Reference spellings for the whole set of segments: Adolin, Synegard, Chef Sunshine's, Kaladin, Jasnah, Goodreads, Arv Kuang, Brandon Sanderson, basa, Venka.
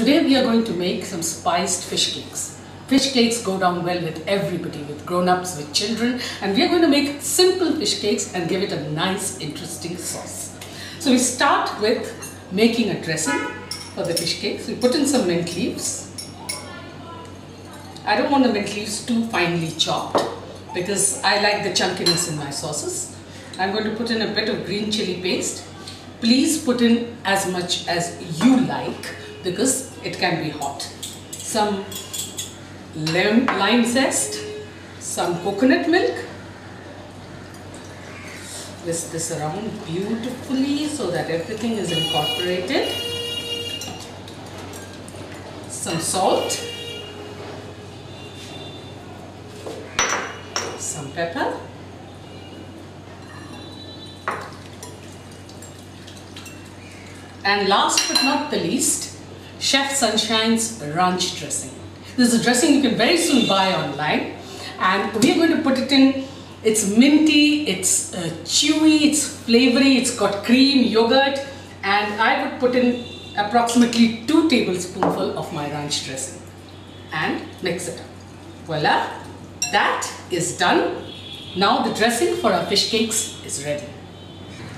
Today we are going to make some spiced fish cakes. Fish cakes go down well with everybody, with grown-ups, with children, and we are going to make simple fish cakes and give it a nice interesting sauce. So we start with making a dressing for the fish cakes. We put in some mint leaves. I don't want the mint leaves too finely chopped because I like the chunkiness in my sauces. I'm going to put in a bit of green chili paste. Please put in as much as you like because it can be hot. Some lime zest, some coconut milk. Whisk this around beautifully so that everything is incorporated. Some salt, some pepper, and last but not the least, Chef Sunshine's ranch dressing. This is a dressing you can very soon buy online, and we are going to put it in. It's minty, it's chewy, it's flavory, it's got cream, yogurt, and I would put in approximately 2 tablespoonfuls of my ranch dressing and mix it up. Voila, that is done. Now the dressing for our fish cakes is ready.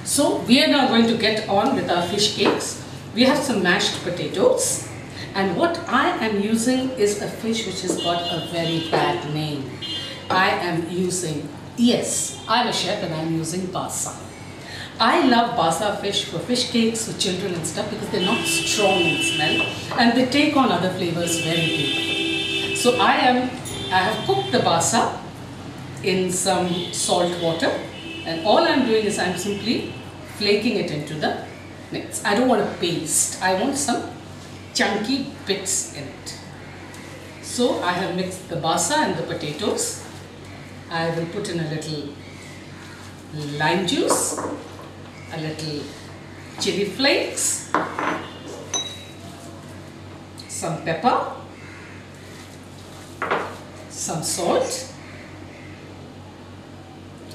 So we are now going to get on with our fish cakes. We have some mashed potatoes, and what I am using is a fish which has got a very bad name. I am using, yes, I'm a chef and I'm using basa. I love basa fish for fish cakes, for children and stuff, because they're not strong in smell and they take on other flavors very beautifully. So I have cooked the basa in some salt water. And all I'm doing is I'm simply flaking it into the mix. I don't want a paste. I want some chunky bits in it. So I have mixed the basa and the potatoes. I will put in a little lime juice, a little chili flakes, some pepper, some salt.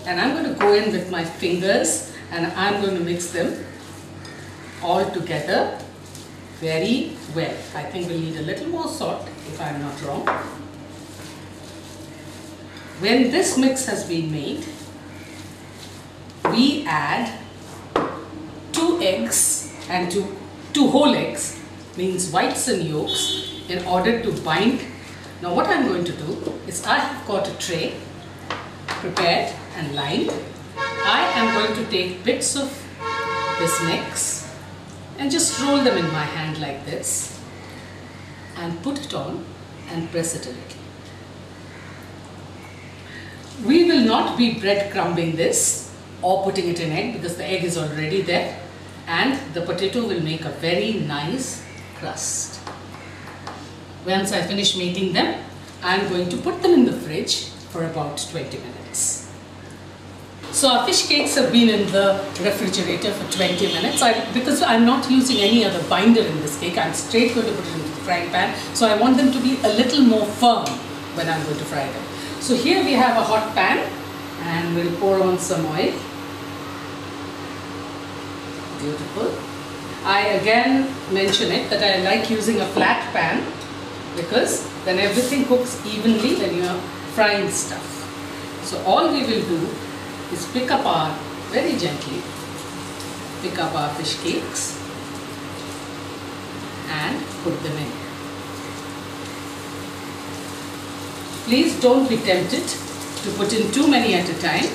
And I'm going to go in with my fingers and I'm going to mix them all together very well. I think we'll need a little more salt if I'm not wrong. When this mix has been made, we add 2 eggs and two whole eggs, means whites and yolks, in order to bind. Now what I'm going to do is I have got a tray prepared and lined. I am going to take bits of this mix and just roll them in my hand like this and put it on and press it a little. We will not be breadcrumbing this or putting it in egg because the egg is already there, and the potato will make a very nice crust. Once I finish making them, I am going to put them in the fridge for about 20 minutes. So our fish cakes have been in the refrigerator for 20 minutes. Because I'm not using any other binder in this cake, I'm straight going to put it into the frying pan. So I want them to be a little more firm when I'm going to fry them. So here we have a hot pan and we'll pour on some oil. Beautiful. I again mention it that I like using a flat pan because then everything cooks evenly when you're frying stuff. So all we will do is very gently pick up our fish cakes and put them in. Please don't be tempted to put in too many at a time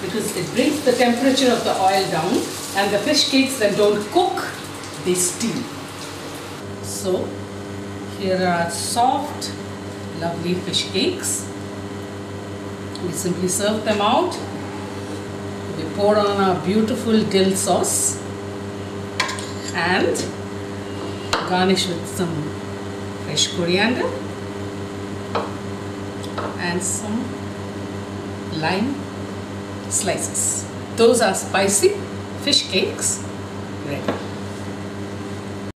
because it brings the temperature of the oil down and the fish cakes that don't cook, they steam. So here are our soft, lovely fish cakes. We simply serve them out. We pour on our beautiful dill sauce and garnish with some fresh coriander and some lime slices. Those are spicy fish cakes ready.